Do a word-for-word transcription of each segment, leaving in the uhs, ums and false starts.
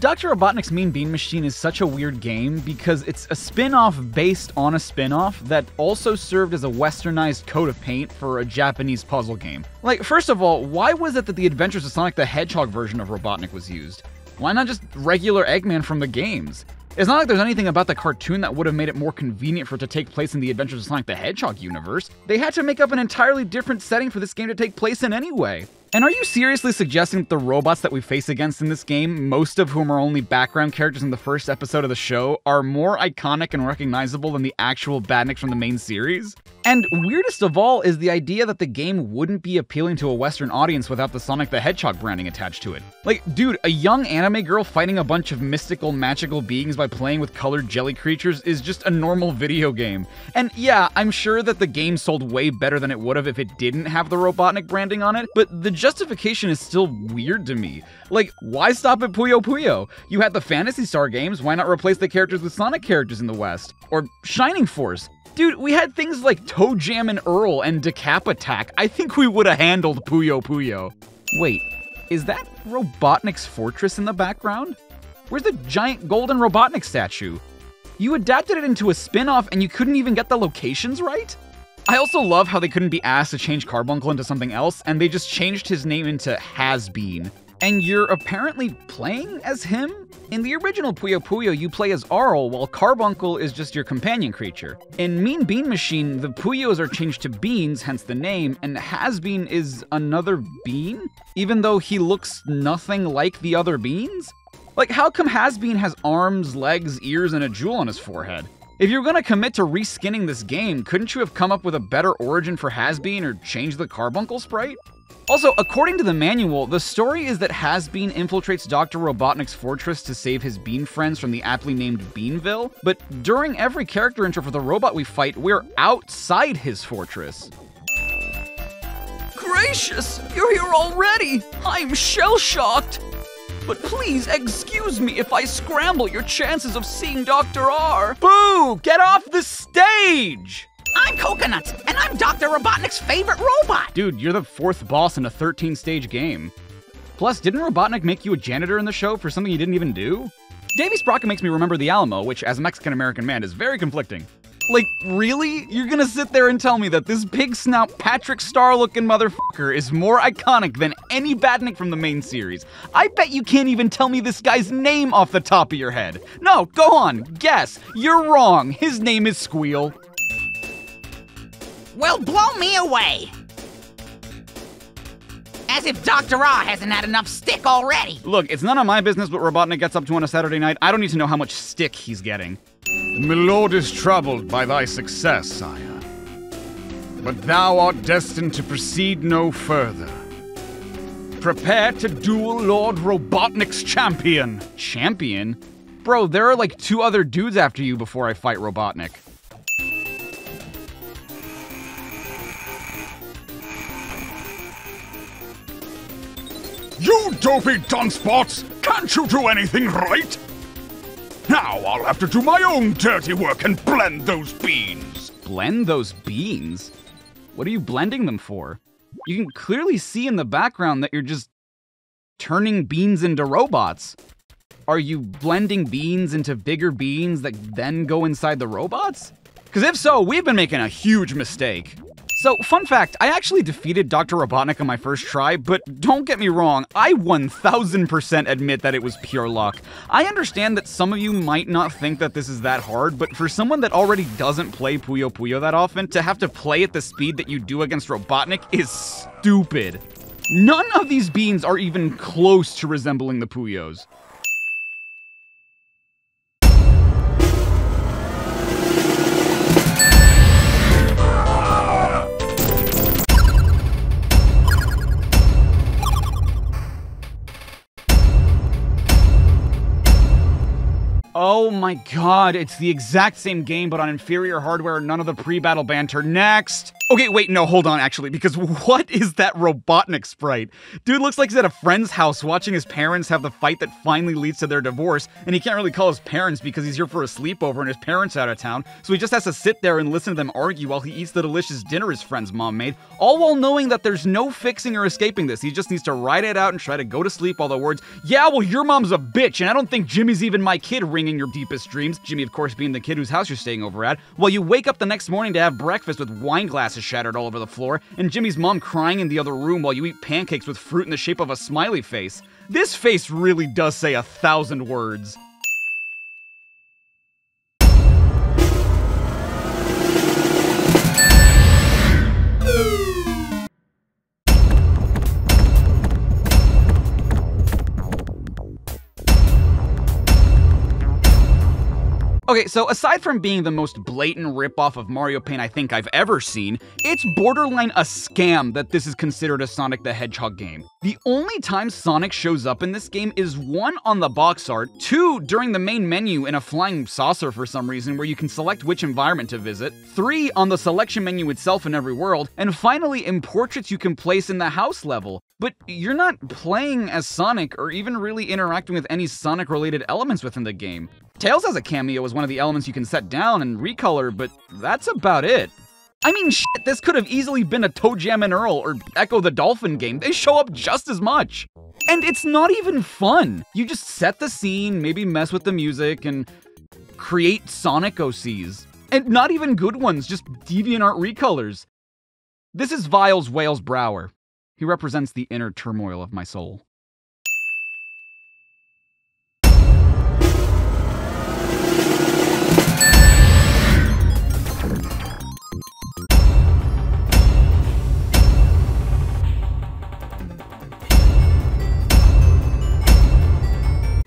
Doctor Robotnik's Mean Bean Machine is such a weird game because it's a spin-off based on a spin-off that also served as a westernized coat of paint for a Japanese puzzle game. Like, first of all, why was it that the Adventures of Sonic the Hedgehog version of Robotnik was used? Why not just regular Eggman from the games? It's not like there's anything about the cartoon that would have made it more convenient for it to take place in the Adventures of Sonic the Hedgehog universe. They had to make up an entirely different setting for this game to take place in anyway. And are you seriously suggesting that the robots that we face against in this game, most of whom are only background characters in the first episode of the show, are more iconic and recognizable than the actual badniks from the main series? And weirdest of all is the idea that the game wouldn't be appealing to a Western audience without the Sonic the Hedgehog branding attached to it. Like, dude, a young anime girl fighting a bunch of mystical, magical beings by playing with colored jelly creatures is just a normal video game. And yeah, I'm sure that the game sold way better than it would have if it didn't have the Robotnik branding on it, but the justification is still weird to me. Like, why stop at Puyo Puyo? You had the Phantasy Star games, why not replace the characters with Sonic characters in the West? Or Shining Force? Dude, we had things like Toe Jam and Earl and Decap Attack. I think we would have handled Puyo Puyo. Wait, is that Robotnik's fortress in the background? Where's the giant golden Robotnik statue? You adapted it into a spin-off and you couldn't even get the locations right? I also love how they couldn't be asked to change Carbuncle into something else, and they just changed his name into Hasbean. And you're apparently playing as him? In the original Puyo Puyo, you play as Arle, while Carbuncle is just your companion creature. In Mean Bean Machine, the Puyos are changed to Beans, hence the name, and Hasbean is another Bean? Even though he looks nothing like the other Beans? Like, how come Hasbean has arms, legs, ears, and a jewel on his forehead? If you're gonna commit to reskinning this game, couldn't you have come up with a better origin for Hasbean or changed the Carbuncle sprite? Also, according to the manual, the story is that Hasbean infiltrates Doctor Robotnik's fortress to save his bean friends from the aptly named Beanville, but during every character intro for the robot we fight, we're outside his fortress. Gracious, you're here already! I'm shell-shocked! But please excuse me if I scramble your chances of seeing Doctor R. Boo! Get off the stage! I'm Coconut, and I'm Doctor Robotnik's favorite robot! Dude, you're the fourth boss in a thirteen stage game. Plus, didn't Robotnik make you a janitor in the show for something you didn't even do? Davy Sprocket makes me remember the Alamo, which, as a Mexican-American man, is very conflicting. Like, really? You're gonna sit there and tell me that this pig snout Patrick Star-looking motherfucker is more iconic than any badnik from the main series? I bet you can't even tell me this guy's name off the top of your head. No, go on, guess. You're wrong. His name is Squeal. Well, blow me away! As if Doctor R hasn't had enough stick already! Look, it's none of my business what Robotnik gets up to on a Saturday night. I don't need to know how much stick he's getting. My lord is troubled by thy success, sire. But thou art destined to proceed no further. Prepare to duel Lord Robotnik's champion. Champion? Bro, there are like two other dudes after you before I fight Robotnik. You dopey dunspots! Can't you do anything right? Now I'll have to do my own dirty work and blend those beans. Blend those beans? What are you blending them for? You can clearly see in the background that you're just turning beans into robots. Are you blending beans into bigger beans that then go inside the robots? Because if so, we've been making a huge mistake. So, fun fact, I actually defeated Doctor Robotnik on my first try, but don't get me wrong, I one thousand percent admit that it was pure luck. I understand that some of you might not think that this is that hard, but for someone that already doesn't play Puyo Puyo that often, to have to play at the speed that you do against Robotnik is stupid. None of these beans are even close to resembling the Puyos. Oh my god, it's the exact same game, but on inferior hardware, none of the pre-battle banter. Next! Okay, wait, no, hold on, actually, because what is that Robotnik sprite? Dude looks like he's at a friend's house watching his parents have the fight that finally leads to their divorce, and he can't really call his parents because he's here for a sleepover and his parents are out of town, so he just has to sit there and listen to them argue while he eats the delicious dinner his friend's mom made, all while knowing that there's no fixing or escaping this. He just needs to ride it out and try to go to sleep, all the words, "Yeah, well, your mom's a bitch, and I don't think Jimmy's even my kid," ringing your deepest dreams, Jimmy, of course, being the kid whose house you're staying over at, while you wake up the next morning to have breakfast with wine glasses shattered all over the floor, and Jimmy's mom crying in the other room while you eat pancakes with fruit in the shape of a smiley face. This face really does say a thousand words. Okay, so aside from being the most blatant ripoff of Mario Paint I think I've ever seen, it's borderline a scam that this is considered a Sonic the Hedgehog game. The only time Sonic shows up in this game is one on the box art, two during the main menu in a flying saucer for some reason where you can select which environment to visit, three on the selection menu itself in every world, and finally in portraits you can place in the house level. But you're not playing as Sonic or even really interacting with any Sonic-related elements within the game. Tails has a cameo as one of the elements you can set down and recolor, but that's about it. I mean, shit, this could have easily been a Toe Jam and Earl or Echo the Dolphin game. They show up just as much. And it's not even fun. You just set the scene, maybe mess with the music, and create Sonic O Cs. And not even good ones, just DeviantArt recolors. This is Viles Wales Brower. He represents the inner turmoil of my soul.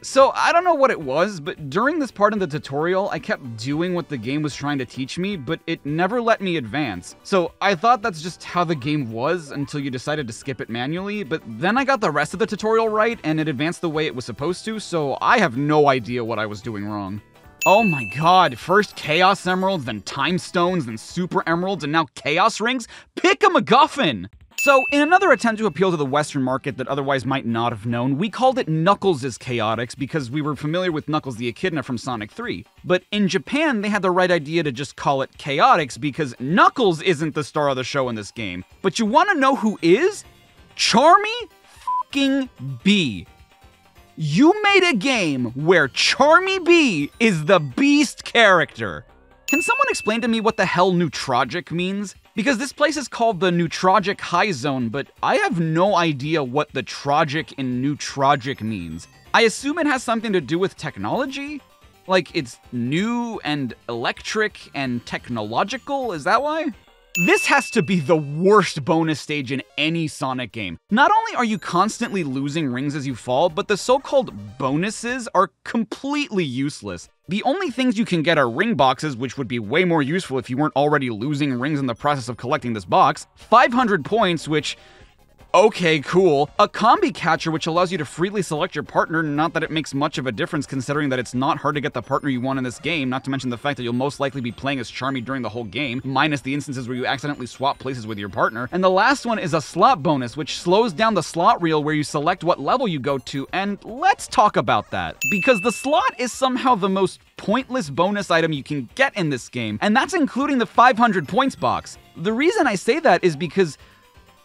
So, I don't know what it was, but during this part of the tutorial, I kept doing what the game was trying to teach me, but it never let me advance. So, I thought that's just how the game was until you decided to skip it manually, but then I got the rest of the tutorial right, and it advanced the way it was supposed to, so I have no idea what I was doing wrong. Oh my god, first Chaos Emeralds, then Time Stones, then Super Emeralds, and now Chaos Rings? Pick a MacGuffin! So, in another attempt to appeal to the Western market that otherwise might not have known, we called it Knuckles' Chaotix because we were familiar with Knuckles the Echidna from Sonic three. But in Japan, they had the right idea to just call it Chaotix because Knuckles isn't the star of the show in this game. But you want to know who is? Charmy fucking B. You made a game where Charmy B is the beast character. Can someone explain to me what the hell Neo Tragic means? Because this place is called the Neo Tragic High Zone, but I have no idea what the tragic in Neo Tragic means. I assume it has something to do with technology? Like, it's new and electric and technological, is that why? This has to be the worst bonus stage in any Sonic game. Not only are you constantly losing rings as you fall, but the so-called bonuses are completely useless. The only things you can get are ring boxes, which would be way more useful if you weren't already losing rings in the process of collecting this box, five hundred points, which... okay, cool. A combi catcher, which allows you to freely select your partner, not that it makes much of a difference considering that it's not hard to get the partner you want in this game, not to mention the fact that you'll most likely be playing as Charmy during the whole game, minus the instances where you accidentally swap places with your partner. And the last one is a slot bonus, which slows down the slot reel where you select what level you go to, and let's talk about that. Because the slot is somehow the most pointless bonus item you can get in this game, and that's including the five hundred points box. The reason I say that is because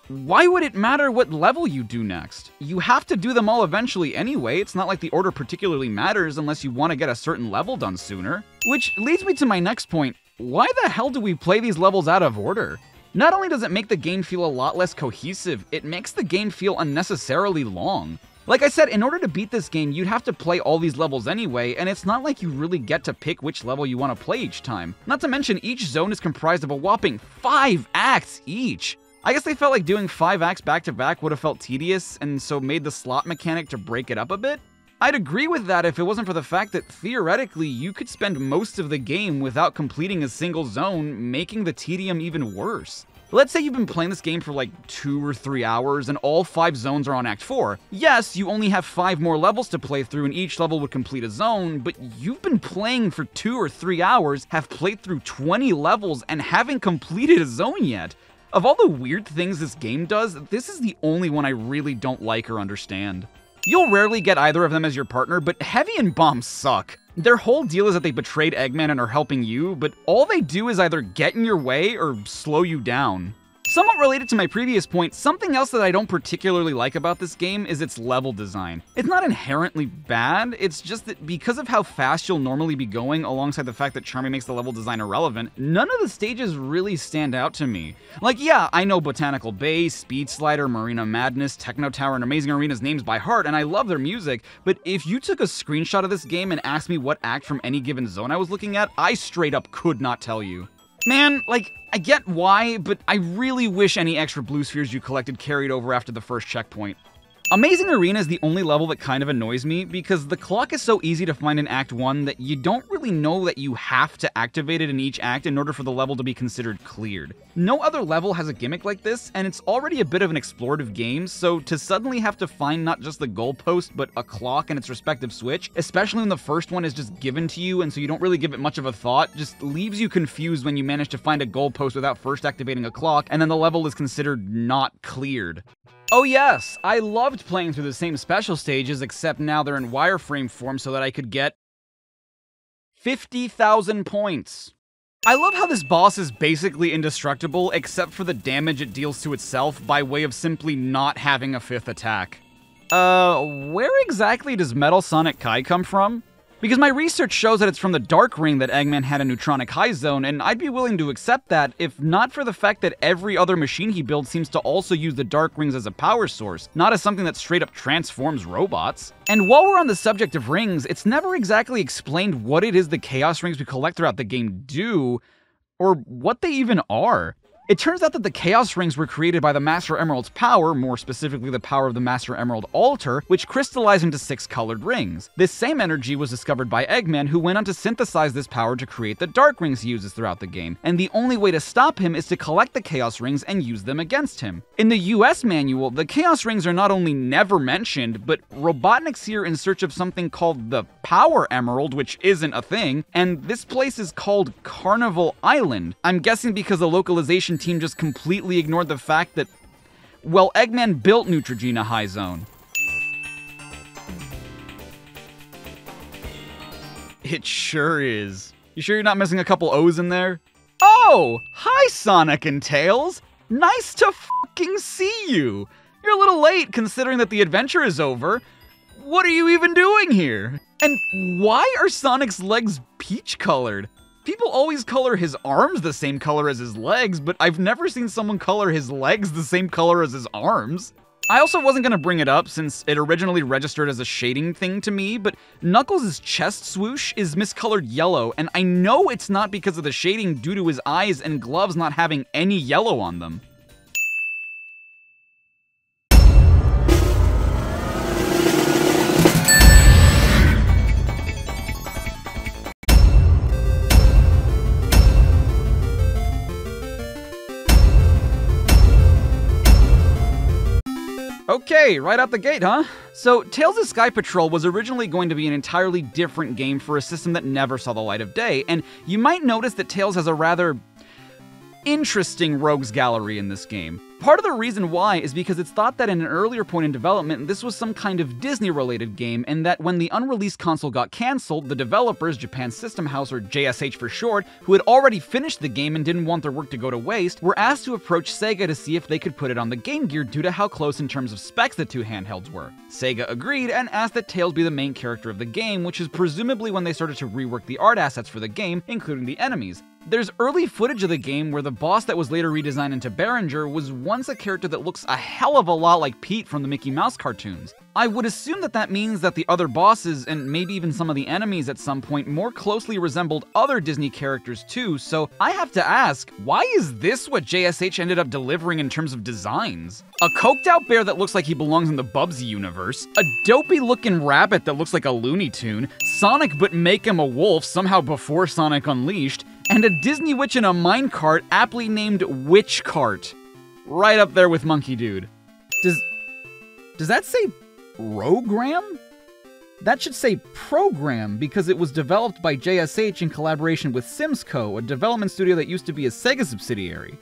why would it matter what level you do next? You have to do them all eventually anyway, it's not like the order particularly matters unless you want to get a certain level done sooner. Which leads me to my next point, why the hell do we play these levels out of order? Not only does it make the game feel a lot less cohesive, it makes the game feel unnecessarily long. Like I said, in order to beat this game, you'd have to play all these levels anyway, and it's not like you really get to pick which level you want to play each time. Not to mention, each zone is comprised of a whopping five acts each! I guess they felt like doing five acts back-to-back would have felt tedious, and so made the slot mechanic to break it up a bit? I'd agree with that if it wasn't for the fact that theoretically you could spend most of the game without completing a single zone, making the tedium even worse. Let's say you've been playing this game for like two or three hours and all five zones are on Act four. Yes, you only have five more levels to play through and each level would complete a zone, but you've been playing for two or three hours, have played through twenty levels, and haven't completed a zone yet. Of all the weird things this game does, this is the only one I really don't like or understand. You'll rarely get either of them as your partner, but Heavy and Bomb suck. Their whole deal is that they betrayed Eggman and are helping you, but all they do is either get in your way or slow you down. Somewhat related to my previous point, something else that I don't particularly like about this game is its level design. It's not inherently bad, it's just that because of how fast you'll normally be going, alongside the fact that Charmy makes the level design irrelevant, none of the stages really stand out to me. Like, yeah, I know Botanical Bay, Speed Slider, Marina Madness, Techno Tower, and Amazing Arena's names by heart, and I love their music, but if you took a screenshot of this game and asked me what act from any given zone I was looking at, I straight up could not tell you. Man, like, I get why, but I really wish any extra blue spheres you collected carried over after the first checkpoint. Amazing Arena is the only level that kind of annoys me, because the clock is so easy to find in Act one that you don't really know that you have to activate it in each act in order for the level to be considered cleared. No other level has a gimmick like this, and it's already a bit of an explorative game, so to suddenly have to find not just the goalpost, but a clock and its respective switch, especially when the first one is just given to you and so you don't really give it much of a thought, just leaves you confused when you manage to find a goalpost without first activating a clock, and then the level is considered not cleared. Oh yes, I loved playing through the same special stages, except now they're in wireframe form so that I could get fifty thousand points. I love how this boss is basically indestructible, except for the damage it deals to itself by way of simply not having a fifth attack. Uh, where exactly does Metal Sonic Kai come from? Because my research shows that it's from the Dark Ring that Eggman had a Neutronic High Zone, and I'd be willing to accept that if not for the fact that every other machine he builds seems to also use the Dark Rings as a power source, not as something that straight up transforms robots. And while we're on the subject of rings, it's never exactly explained what it is the Chaos Rings we collect throughout the game do, or what they even are. It turns out that the Chaos Rings were created by the Master Emerald's power, more specifically the power of the Master Emerald Altar, which crystallized into six colored rings. This same energy was discovered by Eggman, who went on to synthesize this power to create the Dark Rings he uses throughout the game, and the only way to stop him is to collect the Chaos Rings and use them against him. In the U S manual, the Chaos Rings are not only never mentioned, but Robotnik's here in search of something called the Power Emerald, which isn't a thing, and this place is called Carnival Island. I'm guessing because the localization team just completely ignored the fact that, well, Eggman built Neutrogena High Zone. It sure is. You sure you're not missing a couple O's in there? Oh! Hi, Sonic and Tails! Nice to fucking see you! You're a little late, considering that the adventure is over. What are you even doing here? And why are Sonic's legs peach-colored? People always color his arms the same color as his legs, but I've never seen someone color his legs the same color as his arms. I also wasn't going to bring it up since it originally registered as a shading thing to me, but Knuckles' chest swoosh is miscolored yellow, and I know it's not because of the shading due to his eyes and gloves not having any yellow on them. Okay, right out the gate, huh? So, Tails' Sky Patrol was originally going to be an entirely different game for a system that never saw the light of day, and you might notice that Tails has a rather interesting rogues gallery in this game. Part of the reason why is because it's thought that in an earlier point in development, this was some kind of Disney-related game, and that when the unreleased console got cancelled, the developers, Japan System House, or J S H for short, who had already finished the game and didn't want their work to go to waste, were asked to approach Sega to see if they could put it on the Game Gear due to how close in terms of specs the two handhelds were. Sega agreed and asked that Tails be the main character of the game, which is presumably when they started to rework the art assets for the game, including the enemies. There's early footage of the game where the boss that was later redesigned into Behringer was once a character that looks a hell of a lot like Pete from the Mickey Mouse cartoons. I would assume that that means that the other bosses, and maybe even some of the enemies at some point, more closely resembled other Disney characters too, so I have to ask, why is this what J S H ended up delivering in terms of designs? A coked-out bear that looks like he belongs in the Bubsy universe, a dopey-looking rabbit that looks like a Looney Tune, Sonic but make him a wolf somehow before Sonic Unleashed, and a Disney witch in a minecart aptly named Witch Cart. Right up there with Monkey Dude. Does, does that say program? That should say program, because it was developed by J S H in collaboration with SimsCo, a development studio that used to be a Sega subsidiary.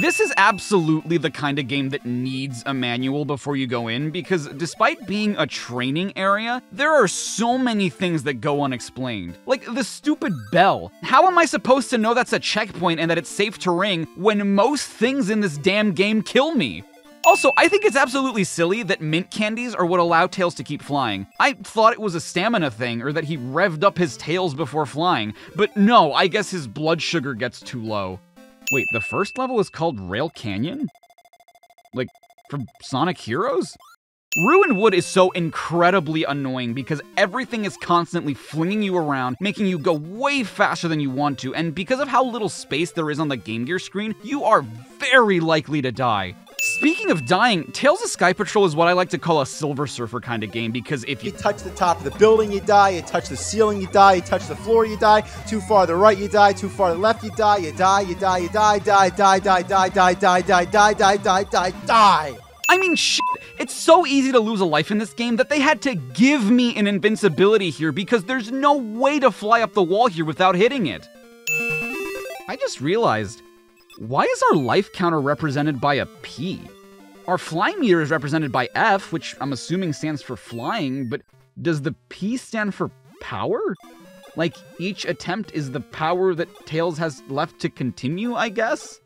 This is absolutely the kind of game that needs a manual before you go in, because despite being a training area, there are so many things that go unexplained. Like the stupid bell. How am I supposed to know that's a checkpoint and that it's safe to ring when most things in this damn game kill me? Also, I think it's absolutely silly that mint candies are what allow Tails to keep flying. I thought it was a stamina thing, or that he revved up his tails before flying, but no, I guess his blood sugar gets too low. Wait, the first level is called Rail Canyon? Like, from Sonic Heroes? Ruined Wood is so incredibly annoying because everything is constantly flinging you around, making you go way faster than you want to, and because of how little space there is on the Game Gear screen, you are very likely to die. Speaking of dying, Tails' Sky Patrol is what I like to call a Silver Surfer kind of game, because if you, you touch the top of the building, you die, you touch the ceiling, you die, you touch the floor, you die, too far to the right, you die, too far to the left, you die, you die, you die, you die, die, die, die, die, die, die, die, die, die, die, die, die. I mean, shit, it's so easy to lose a life in this game that they had to give me an invincibility here because there's no way to fly up the wall here without hitting it. I just realized, why is our life counter represented by a P? Our flying meter is represented by F, which I'm assuming stands for flying, but does the P stand for power? Like, each attempt is the power that Tails has left to continue, I guess?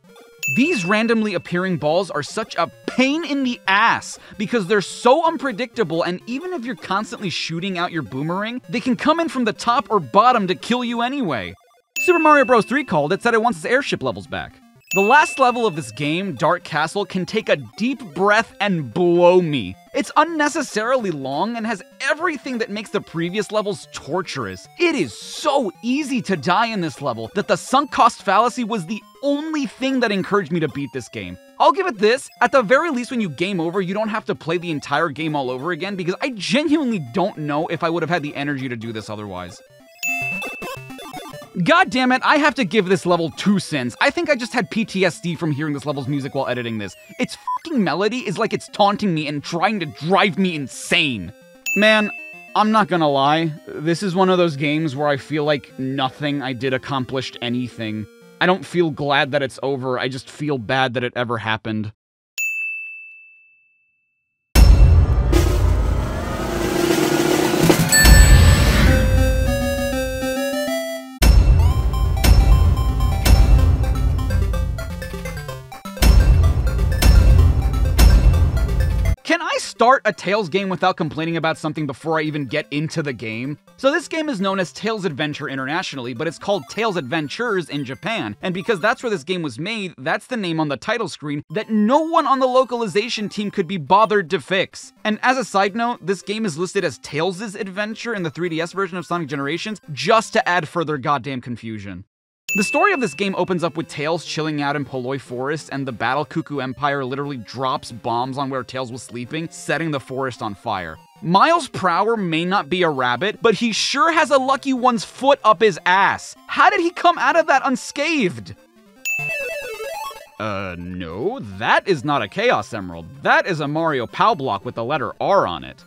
These randomly appearing balls are such a pain in the ass because they're so unpredictable, and even if you're constantly shooting out your boomerang, they can come in from the top or bottom to kill you anyway. Super Mario Bros. three called it, said it wants its airship levels back. The last level of this game, Dark Castle, can take a deep breath and blow me. It's unnecessarily long and has everything that makes the previous levels torturous. It is so easy to die in this level that the sunk cost fallacy was the only thing that encouraged me to beat this game. I'll give it this, at the very least when you game over, you don't have to play the entire game all over again, because I genuinely don't know if I would have had the energy to do this otherwise. God damn it, I have to give this level two sins. I think I just had P T S D from hearing this level's music while editing this. Its fucking melody is like it's taunting me and trying to drive me insane. Man, I'm not gonna lie, this is one of those games where I feel like nothing I did accomplished anything. I don't feel glad that it's over, I just feel bad that it ever happened. Start a Tails game without complaining about something before I even get into the game. So this game is known as Tails Adventure internationally, but it's called Tails Adventures in Japan, and because that's where this game was made, that's the name on the title screen that no one on the localization team could be bothered to fix. And as a side note, this game is listed as Tails' Adventure in the three D S version of Sonic Generations, just to add further goddamn confusion. The story of this game opens up with Tails chilling out in Poloi Forest, and the Battle Cuckoo Empire literally drops bombs on where Tails was sleeping, setting the forest on fire. Miles per hour may not be a rabbit, but he sure has a lucky one's foot up his ass. How did he come out of that unscathed? Uh, no, that is not a Chaos Emerald. That is a Mario P O W block with the letter R on it.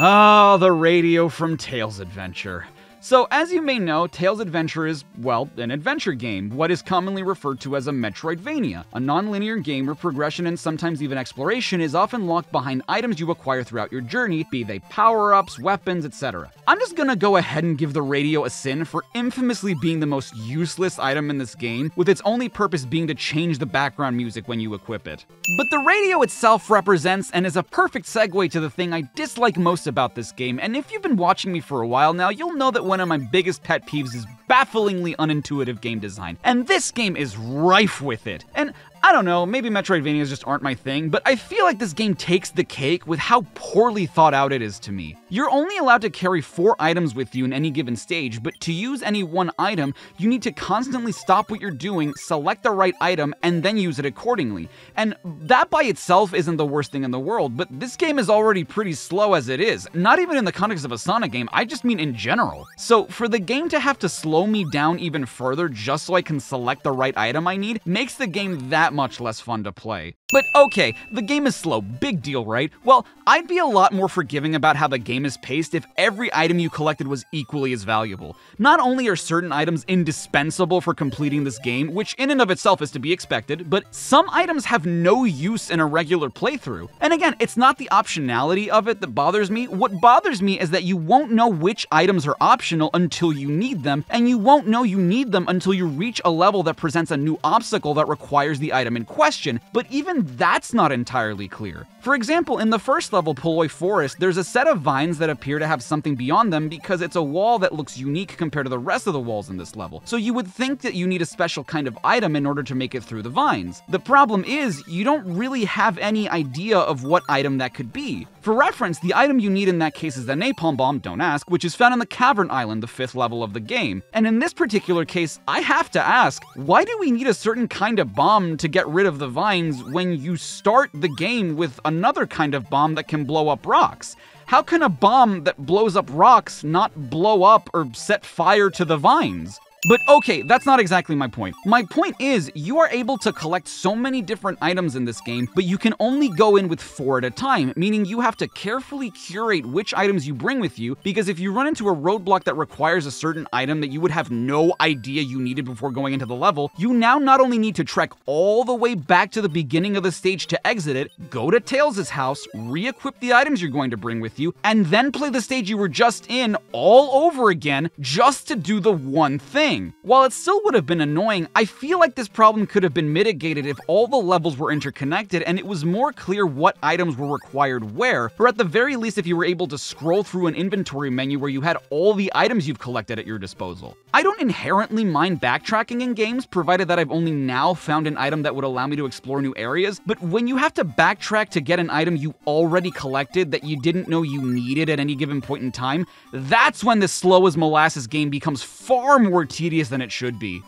Ah, the radio from Tails Adventure. So, as you may know, Tails' Adventure is, well, an adventure game, what is commonly referred to as a Metroidvania, a non-linear game where progression and sometimes even exploration is often locked behind items you acquire throughout your journey, be they power-ups, weapons, et cetera. I'm just gonna go ahead and give the radio a sin for infamously being the most useless item in this game, with its only purpose being to change the background music when you equip it. But the radio itself represents and is a perfect segue to the thing I dislike most about this game, and if you've been watching me for a while now, you'll know that one of my biggest pet peeves is bafflingly unintuitive game design, and this game is rife with it. And I don't know, maybe Metroidvanias just aren't my thing, but I feel like this game takes the cake with how poorly thought out it is to me. You're only allowed to carry four items with you in any given stage, but to use any one item, you need to constantly stop what you're doing, select the right item, and then use it accordingly. And that by itself isn't the worst thing in the world, but this game is already pretty slow as it is. Not even in the context of a Sonic game, I just mean in general. So for the game to have to slow me down even further just so I can select the right item I need makes the game that much less fun to play. But okay, the game is slow, big deal, right? Well, I'd be a lot more forgiving about how the game is paced if every item you collected was equally as valuable. Not only are certain items indispensable for completing this game, which in and of itself is to be expected, but some items have no use in a regular playthrough. And again, it's not the optionality of it that bothers me. What bothers me is that you won't know which items are optional until you need them, and you won't know you need them until you reach a level that presents a new obstacle that requires the item in question, but even that's not entirely clear. For example, in the first level, Poloi Forest, there's a set of vines that appear to have something beyond them because it's a wall that looks unique compared to the rest of the walls in this level, so you would think that you need a special kind of item in order to make it through the vines. The problem is, you don't really have any idea of what item that could be. For reference, the item you need in that case is the napalm bomb, don't ask, which is found on the Cavern Island, the fifth level of the game. And in this particular case, I have to ask, why do we need a certain kind of bomb to get rid of the vines when you start the game with another kind of bomb that can blow up rocks? How can a bomb that blows up rocks not blow up or set fire to the vines? But okay, that's not exactly my point. My point is, you are able to collect so many different items in this game, but you can only go in with four at a time, meaning you have to carefully curate which items you bring with you, because if you run into a roadblock that requires a certain item that you would have no idea you needed before going into the level, you now not only need to trek all the way back to the beginning of the stage to exit it, go to Tails' house, re-equip the items you're going to bring with you, and then play the stage you were just in all over again just to do the one thing. While it still would have been annoying, I feel like this problem could have been mitigated if all the levels were interconnected and it was more clear what items were required where, or at the very least if you were able to scroll through an inventory menu where you had all the items you've collected at your disposal. I don't inherently mind backtracking in games, provided that I've only now found an item that would allow me to explore new areas, but when you have to backtrack to get an item you already collected that you didn't know you needed at any given point in time, that's when this slow as molasses game becomes far more tedious tedious than it should be.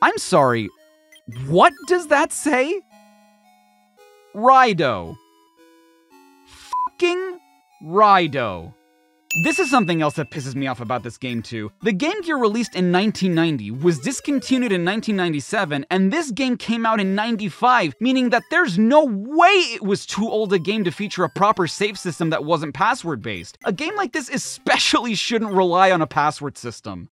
I'm sorry, what does that say? Raido. Fucking Raido. This is something else that pisses me off about this game too. The Game Gear released in nineteen ninety, was discontinued in nineteen ninety-seven, and this game came out in ninety-five, meaning that there's no way it was too old a game to feature a proper save system that wasn't password-based. A game like this especially shouldn't rely on a password system.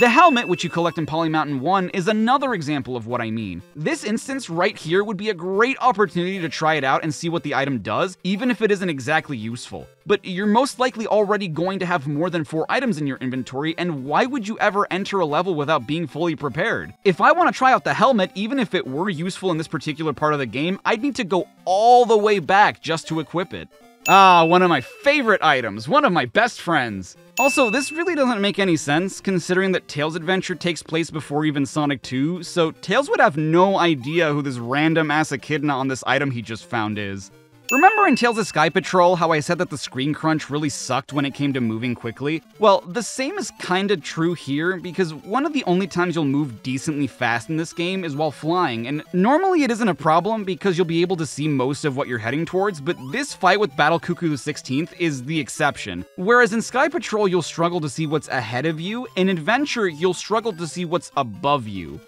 The helmet, which you collect in Polymountain one, is another example of what I mean. This instance right here would be a great opportunity to try it out and see what the item does, even if it isn't exactly useful. But you're most likely already going to have more than four items in your inventory, and why would you ever enter a level without being fully prepared? If I want to try out the helmet, even if it were useful in this particular part of the game, I'd need to go all the way back just to equip it. Ah, one of my favorite items, one of my best friends. Also, this really doesn't make any sense, considering that Tails' adventure takes place before even Sonic two, so Tails would have no idea who this random-ass echidna on this item he just found is. Remember in Tails' Sky Patrol how I said that the screen crunch really sucked when it came to moving quickly? Well, the same is kinda true here, because one of the only times you'll move decently fast in this game is while flying, and normally it isn't a problem because you'll be able to see most of what you're heading towards, but this fight with Battle Cuckoo the sixteenth is the exception. Whereas in Sky Patrol you'll struggle to see what's ahead of you, in Adventure you'll struggle to see what's above you.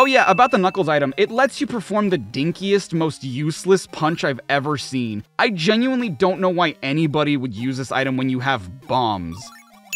Oh yeah, about the Knuckles item, it lets you perform the dinkiest, most useless punch I've ever seen. I genuinely don't know why anybody would use this item when you have bombs.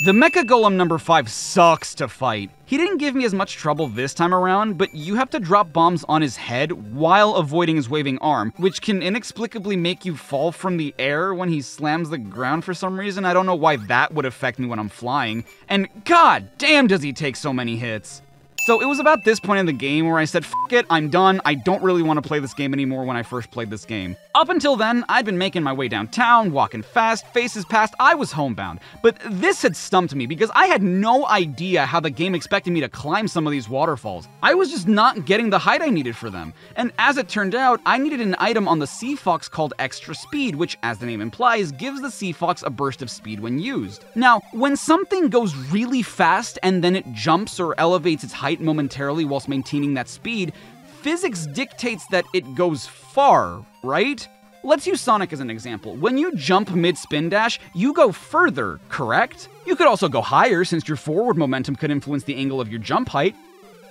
The Mecha Golem number five sucks to fight. He didn't give me as much trouble this time around, but you have to drop bombs on his head while avoiding his waving arm, which can inexplicably make you fall from the air when he slams the ground for some reason. I don't know why that would affect me when I'm flying. And god damn does he take so many hits. So it was about this point in the game where I said, f*** it, I'm done, I don't really want to play this game anymore when I first played this game. Up until then, I'd been making my way downtown, walking fast, faces past, I was homebound. But this had stumped me because I had no idea how the game expected me to climb some of these waterfalls. I was just not getting the height I needed for them. And as it turned out, I needed an item on the Sea Fox called Extra Speed, which, as the name implies, gives the Sea Fox a burst of speed when used. Now, when something goes really fast and then it jumps or elevates its height momentarily whilst maintaining that speed, physics dictates that it goes far, right? Let's use Sonic as an example. When you jump mid-spin dash, you go further, correct? You could also go higher since your forward momentum could influence the angle of your jump height.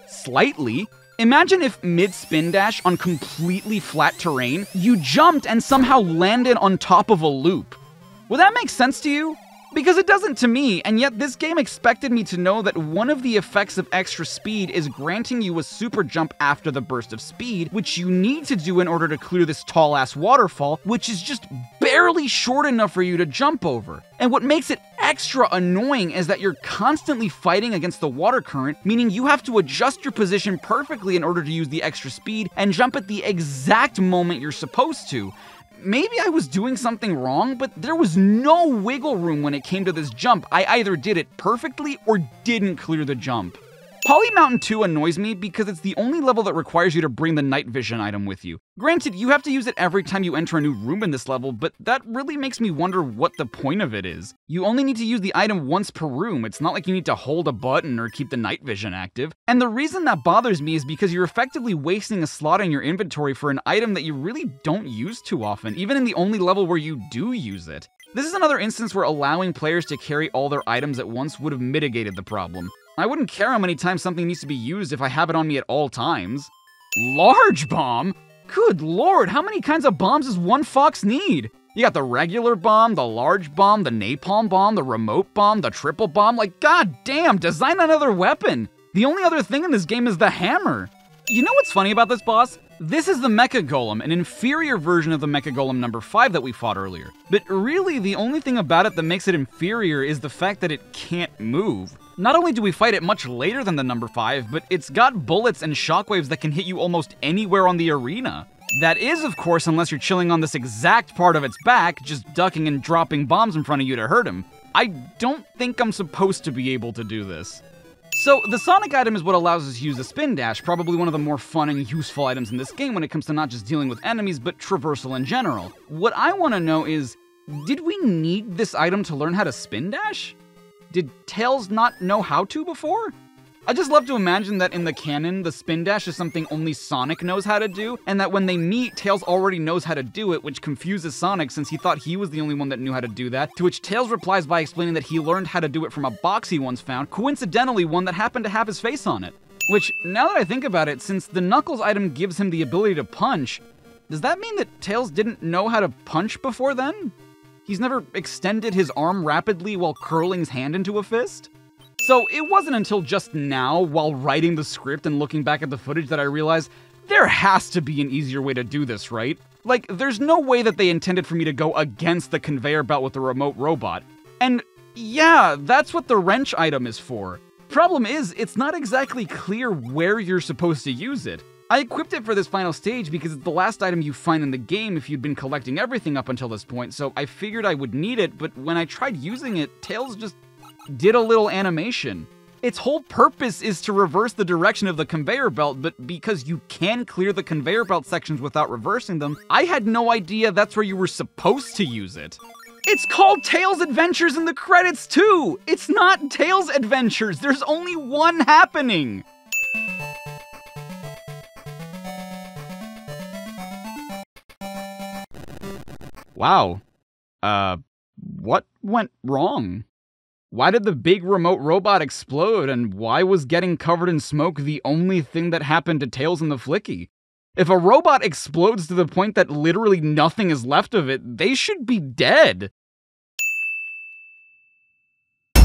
Slightly. Imagine if mid-spin dash on completely flat terrain, you jumped and somehow landed on top of a loop. Would that make sense to you? Because it doesn't to me, and yet this game expected me to know that one of the effects of extra speed is granting you a super jump after the burst of speed, which you need to do in order to clear this tall-ass waterfall, which is just barely short enough for you to jump over. And what makes it extra annoying is that you're constantly fighting against the water current, meaning you have to adjust your position perfectly in order to use the extra speed and jump at the exact moment you're supposed to. Maybe I was doing something wrong, but there was no wiggle room when it came to this jump. I either did it perfectly or didn't clear the jump. Poly Mountain two annoys me because it's the only level that requires you to bring the night vision item with you. Granted, you have to use it every time you enter a new room in this level, but that really makes me wonder what the point of it is. You only need to use the item once per room, it's not like you need to hold a button or keep the night vision active. And the reason that bothers me is because you're effectively wasting a slot in your inventory for an item that you really don't use too often, even in the only level where you do use it. This is another instance where allowing players to carry all their items at once would have mitigated the problem. I wouldn't care how many times something needs to be used if I have it on me at all times. Large bomb? Good lord, how many kinds of bombs does one fox need? You got the regular bomb, the large bomb, the napalm bomb, the remote bomb, the triple bomb, like goddamn, design another weapon! The only other thing in this game is the hammer. You know what's funny about this boss? This is the Mecha Golem, an inferior version of the Mecha Golem number five that we fought earlier. But really, the only thing about it that makes it inferior is the fact that it can't move. Not only do we fight it much later than the number five, but it's got bullets and shockwaves that can hit you almost anywhere on the arena. That is, of course, unless you're chilling on this exact part of its back, just ducking and dropping bombs in front of you to hurt him. I don't think I'm supposed to be able to do this. So, the Sonic item is what allows us to use the spin dash, probably one of the more fun and useful items in this game when it comes to not just dealing with enemies, but traversal in general. What I want to know is, did we need this item to learn how to spin dash? Did Tails not know how to before? I just love to imagine that in the canon, the spin dash is something only Sonic knows how to do, and that when they meet, Tails already knows how to do it, which confuses Sonic since he thought he was the only one that knew how to do that, to which Tails replies by explaining that he learned how to do it from a box he once found, coincidentally one that happened to have his face on it. Which, now that I think about it, since the Knuckles item gives him the ability to punch, does that mean that Tails didn't know how to punch before then? He's never extended his arm rapidly while curling his hand into a fist? So it wasn't until just now, while writing the script and looking back at the footage, that I realized there has to be an easier way to do this, right? Like, there's no way that they intended for me to go against the conveyor belt with the remote robot. And yeah, that's what the wrench item is for. Problem is, it's not exactly clear where you're supposed to use it. I equipped it for this final stage because it's the last item you find in the game if you'd been collecting everything up until this point, so I figured I would need it, but when I tried using it, Tails just did a little animation. Its whole purpose is to reverse the direction of the conveyor belt, but because you can clear the conveyor belt sections without reversing them, I had no idea that's where you were supposed to use it. It's called Tails Adventures in the credits too! It's not Tails Adventures, there's only one happening! Wow. Uh, what went wrong? Why did the big remote robot explode, and why was getting covered in smoke the only thing that happened to Tails and the Flicky? If a robot explodes to the point that literally nothing is left of it, they should be dead. Hey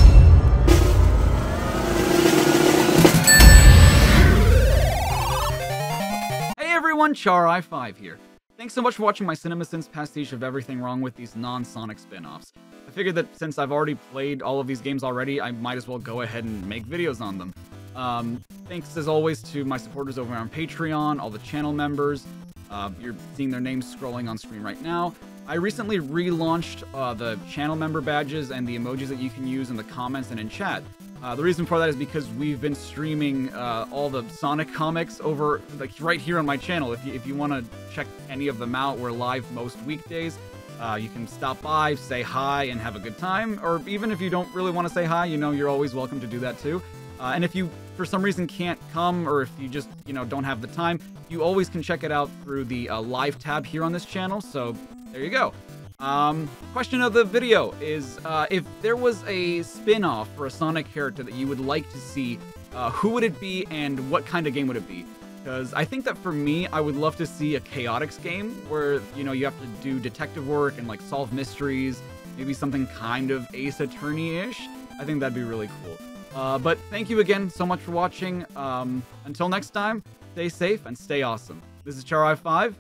everyone, Charriii five here. Thanks so much for watching my CinemaSins pastiche of everything wrong with these non-Sonic spin-offs. I figured that since I've already played all of these games already, I might as well go ahead and make videos on them. Um, thanks, as always, to my supporters over on Patreon, all the channel members. Uh, you're seeing their names scrolling on screen right now. I recently relaunched uh, the channel member badges and the emojis that you can use in the comments and in chat. Uh, the reason for that is because we've been streaming uh, all the Sonic comics over, like, right here on my channel. If you, if you want to check any of them out, we're live most weekdays. Uh, you can stop by, say hi, and have a good time. Or even if you don't really want to say hi, you know, you're always welcome to do that too. Uh, and if you, for some reason, can't come, or if you just, you know, don't have the time, you always can check it out through the uh, live tab here on this channel. So there you go. Um, question of the video is, uh, if there was a spin-off for a Sonic character that you would like to see, uh, who would it be and what kind of game would it be? Because I think that for me, I would love to see a Chaotix game where, you know, you have to do detective work and, like, solve mysteries, maybe something kind of Ace Attorney-ish. I think that'd be really cool. Uh, but thank you again so much for watching. Um, until next time, stay safe and stay awesome. This is Charriii five,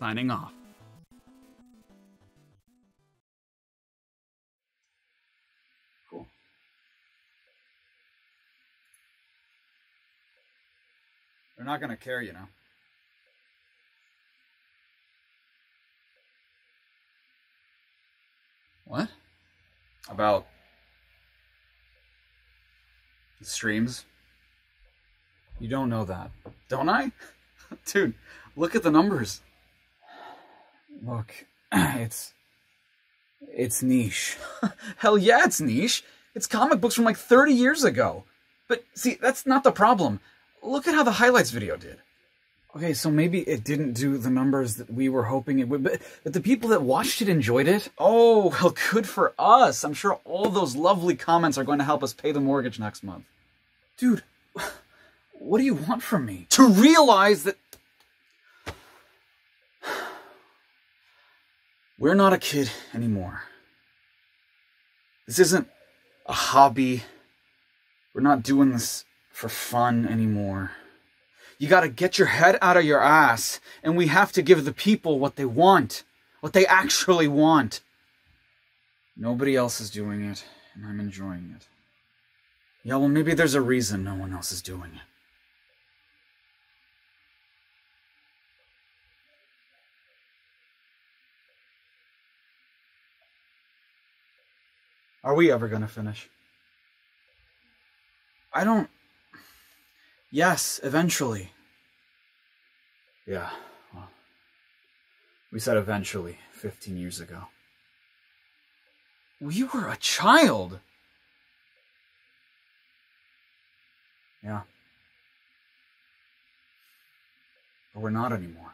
signing off. They're not gonna care, you know. What? About the streams? You don't know that. Don't I? Dude, look at the numbers. Look, it's... it's niche. Hell yeah, it's niche. It's comic books from like thirty years ago. But see, that's not the problem. Look at how the highlights video did. Okay, so maybe it didn't do the numbers that we were hoping it would, but, but the people that watched it enjoyed it? Oh, well, good for us. I'm sure all those lovely comments are going to help us pay the mortgage next month. Dude, what do you want from me? To realize that... we're not a kid anymore. This isn't a hobby. We're not doing this for fun anymore. You gotta get your head out of your ass, and we have to give the people what they want, what they actually want. Nobody else is doing it, and I'm enjoying it. Yeah, well, maybe there's a reason no one else is doing it. Are we ever gonna finish? I don't... Yes, eventually. Yeah, well, we said eventually fifteen years ago. We were a child! Yeah. But we're not anymore.